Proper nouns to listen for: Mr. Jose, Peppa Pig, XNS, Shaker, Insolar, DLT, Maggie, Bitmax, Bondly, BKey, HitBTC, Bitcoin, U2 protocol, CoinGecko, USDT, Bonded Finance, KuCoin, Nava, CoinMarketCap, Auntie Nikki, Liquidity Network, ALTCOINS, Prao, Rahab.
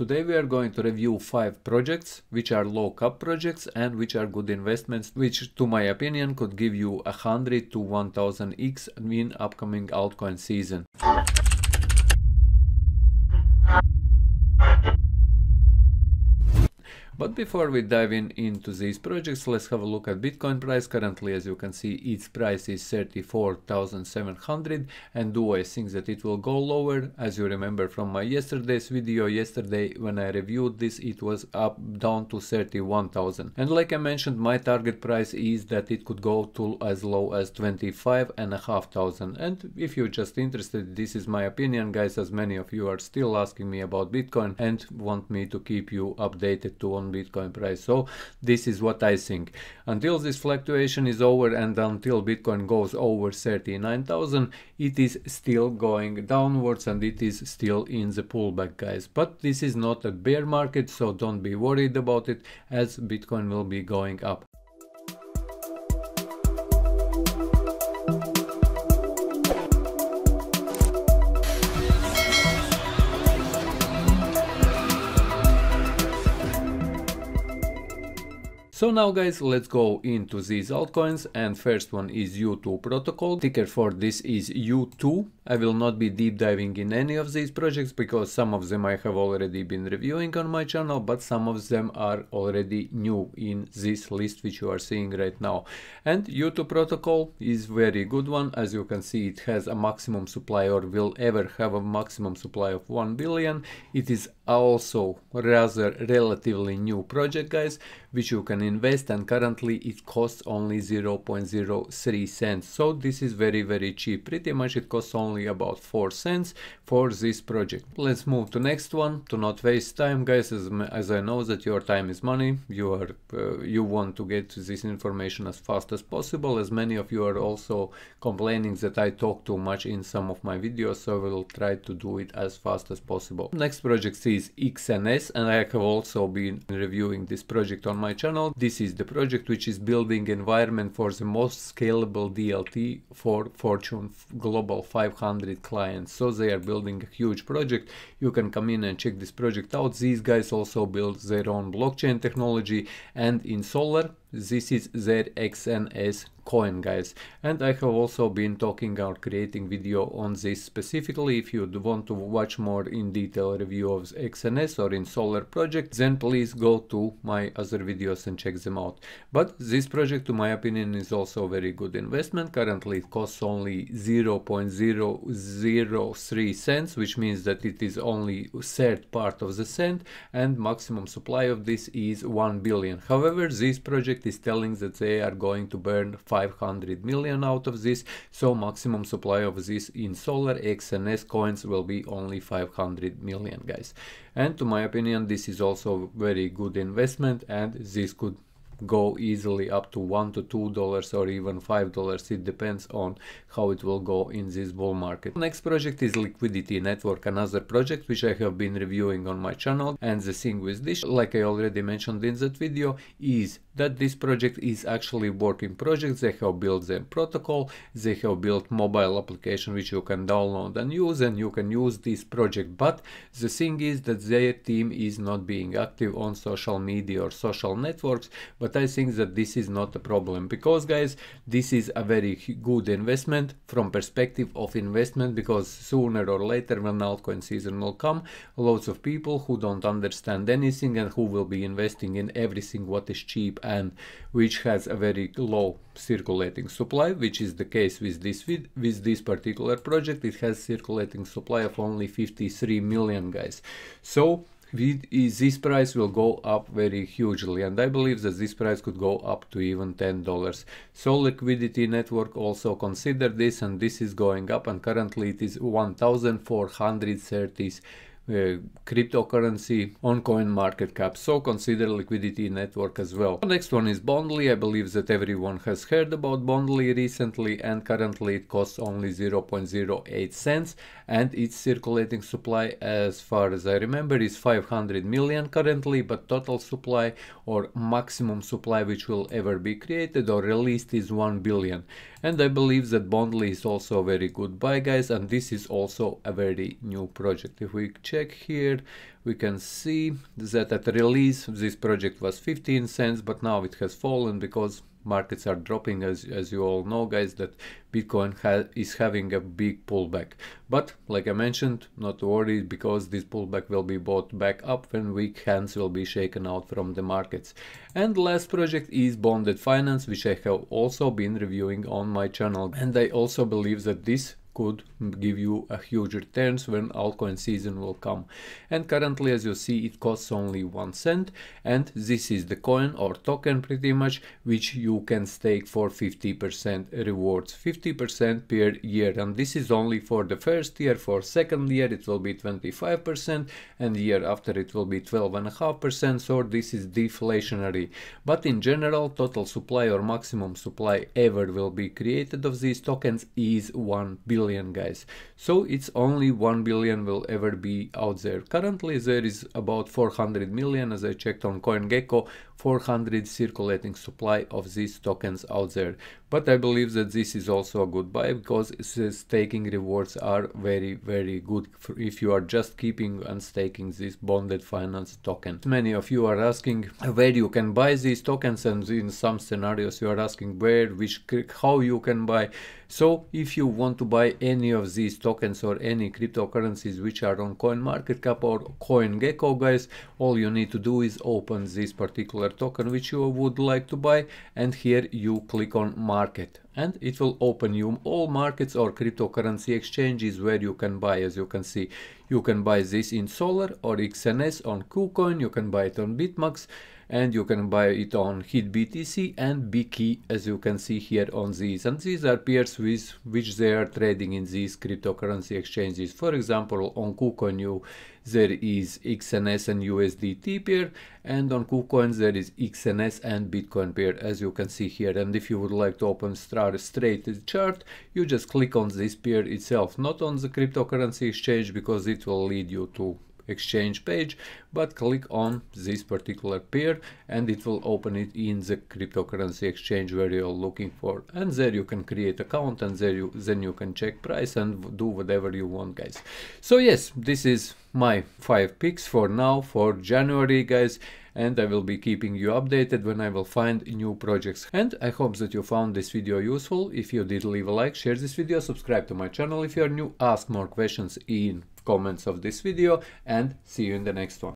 Today we are going to review 5 projects which are low cap projects and which are good investments, which to my opinion could give you 100 to 1000x in upcoming altcoin season. But before we dive into these projects, let's have a look at Bitcoin price. Currently, as you can see, its price is 34,700, and do I think that it will go lower? As you remember from my yesterday's video, yesterday when I reviewed this, it was down to 31,000. And like I mentioned, my target price is that it could go to as low as 25,500. And if you're just interested, this is my opinion, guys, as many of you are still asking me about Bitcoin and want me to keep you updated to on Bitcoin price. So this is what I think. Until this fluctuation is over and until Bitcoin goes over 39,000, it is still going downwards and it is still in the pullback, guys. But this is not a bear market, so don't be worried about it, as Bitcoin will be going up. So now, guys, let's go into these altcoins, and first one is U2 protocol. Ticker for this is U2. I will not be deep diving in any of these projects because some of them I have already been reviewing on my channel, but some of them are already new in this list which you are seeing right now. And U2 protocol is very good one. As you can see, it has a maximum supply, or will ever have a maximum supply, of 1 billion. It is also rather relatively new project, guys, which you can invest, and currently it costs only 0.03 cents. So this is very, very cheap. Pretty much it costs only about 4 cents for this project. Let's move to next one to not waste time, guys, as I know that your time is money. You are you want to get this information as fast as possible, as many of you are also complaining that I talk too much in some of my videos, so I will try to do it as fast as possible. Next project is XNS, and I have also been reviewing this project on my channel. This is the project which is building environment for the most scalable DLT for Fortune Global 500 clients. So they are building a huge project. You can come in and check this project out. These guys also build their own blockchain technology, and Insolar. This is their XNS coin, guys, and I have also been talking or creating video on this specifically. If you want to watch more in detail review of XNS or Insolar project, then please go to my other videos and check them out. But this project, to my opinion, is also a very good investment. Currently it costs only 0.003 cents, which means that it is only third part of the cent, and maximum supply of this is 1 billion. However, this project is telling that they are going to burn 500 million out of this, so maximum supply of this Insolar XNS coins will be only 500 million, guys. And to my opinion, this is also very good investment, and this could go easily up to $1 to $2 or even $5. It depends on how it will go in this bull market. Next project is Liquidity Network, another project which I have been reviewing on my channel. And the thing with this, like I already mentioned in that video, is that this project is actually working project. They have built their protocol, they have built mobile application which you can download and use, and you can use this project. But the thing is that their team is not being active on social media or social networks. But I think that this is not a problem, because, guys, this is a very good investment from perspective of investment, because sooner or later when altcoin season will come, lots of people who don't understand anything and who will be investing in everything what is cheap and which has a very low circulating supply, which is the case with this particular project. It has circulating supply of only 53 million, guys. So this price will go up very hugely, and I believe that this price could go up to even $10. So Liquidity Network also consider this, and this is going up, and currently it is 1430 cryptocurrency on CoinMarketCap. So consider Liquidity Network as well. The next one is Bondly. I believe that everyone has heard about Bondly recently, and currently it costs only 0.08 cents, and its circulating supply, as far as I remember, is 500 million currently, but total supply or maximum supply which will ever be created or released is 1 billion. And I believe that Bondly is also a very good buy, guys, and this is also a very new project. If we check here, we can see that at release this project was 15 cents, but now it has fallen because markets are dropping, as you all know, guys, that Bitcoin is having a big pullback. But like I mentioned, not worried, because this pullback will be bought back up when weak hands will be shaken out from the markets. And last project is Bonded Finance, which I have also been reviewing on my channel, and I also believe that this could give you a huge returns when altcoin season will come. And currently, as you see, it costs only 1 cent, and this is the coin or token pretty much which you can stake for 50% rewards, 50% per year. And this is only for the first year. For second year it will be 25%, and year after it will be 12.5%. So this is deflationary, but in general total supply or maximum supply ever will be created of these tokens is 1 billion. Guys, so it's only 1 billion will ever be out there. Currently there is about 400 million, as I checked on CoinGecko, 400 circulating supply of these tokens out there. But I believe that this is also a good buy, because staking rewards are very, very good if you are just keeping and staking this Bonded Finance token. Many of you are asking where you can buy these tokens, and in some scenarios you are asking where, which, how you can buy. So if you want to buy any of these tokens or any cryptocurrencies which are on CoinMarketCap or CoinGecko, guys, all you need to do is open this particular token which you would like to buy, and here you click on market, and it will open you all markets or cryptocurrency exchanges where you can buy. As you can see, you can buy this in Insolar or XNS on KuCoin, you can buy it on Bitmax, and you can buy it on HitBTC and BKey, as you can see here on these. And these are peers with which they are trading in these cryptocurrency exchanges. For example, on KuCoin there is XNS and USDT pair, and on KuCoin there is XNS and Bitcoin pair, as you can see here. And if you would like to open straight chart, you just click on this pair itself, not on the cryptocurrency exchange, because it will lead you to exchange page, but click on this particular pair and it will open it in the cryptocurrency exchange where you're looking for. And there you can create account, and there you then you can check price and do whatever you want, guys. So yes, this is my 5 picks for now for January, guys, and I will be keeping you updated when I will find new projects. And I hope that you found this video useful. If you did, leave a like, share this video, subscribe to my channel if you are new, ask more questions in comments of this video, and see you in the next one.